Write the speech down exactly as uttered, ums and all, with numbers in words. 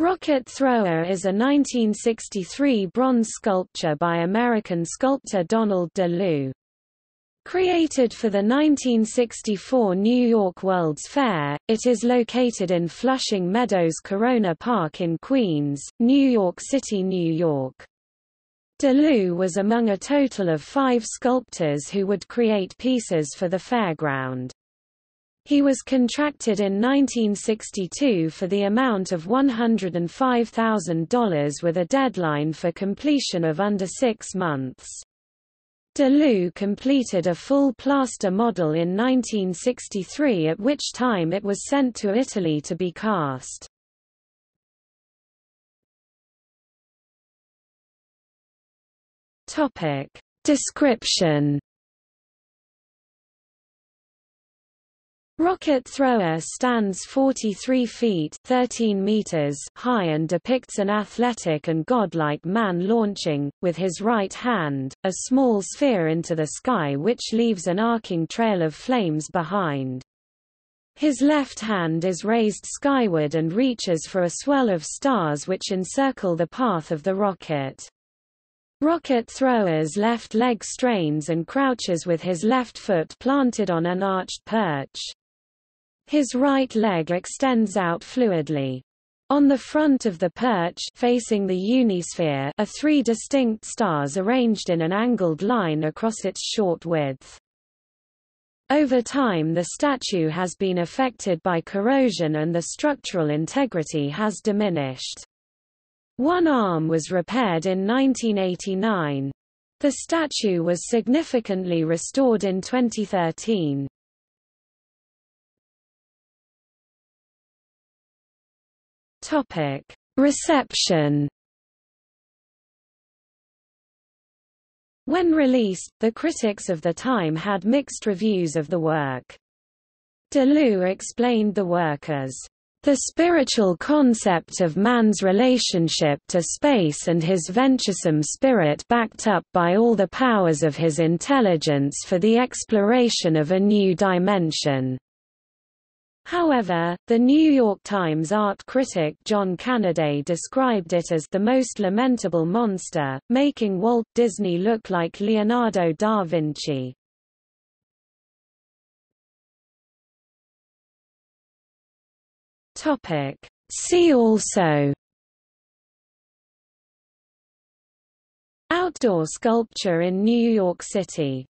Rocket Thrower is a nineteen sixty-three bronze sculpture by American sculptor Donald De Lue. Created for the nineteen sixty-four New York World's Fair, it is located in Flushing Meadows–Corona Park in Queens, New York City, New York. De Lue was among a total of five sculptors who would create pieces for the fairground. He was contracted in nineteen sixty-two for the amount of one hundred five thousand dollars with a deadline for completion of under six months. De Lue completed a full plaster model in nineteen sixty-three, at which time it was sent to Italy to be cast. Description. Rocket Thrower stands forty-three feet (thirteen meters) high and depicts an athletic and godlike man launching, with his right hand, a small sphere into the sky which leaves an arcing trail of flames behind. His left hand is raised skyward and reaches for a swirl of stars which encircle the path of the rocket. Rocket Thrower's left leg strains and crouches with his left foot planted on an arched perch. His right leg extends out fluidly. On the front of the perch, facing the unisphere, are three distinct stars arranged in an angled line across its short width. Over time, the statue has been affected by corrosion and the structural integrity has diminished. One arm was repaired in nineteen eighty-nine. The statue was significantly restored in twenty thirteen. Reception. When released, the critics of the time had mixed reviews of the work. De Lue explained the work as, "The spiritual concept of man's relationship to space and his venturesome spirit backed up by all the powers of his intelligence for the exploration of a new dimension." However, the New York Times art critic John Canada described it as the most lamentable monster, making Walt Disney look like Leonardo da Vinci. Topic. See also: Outdoor sculpture in New York City.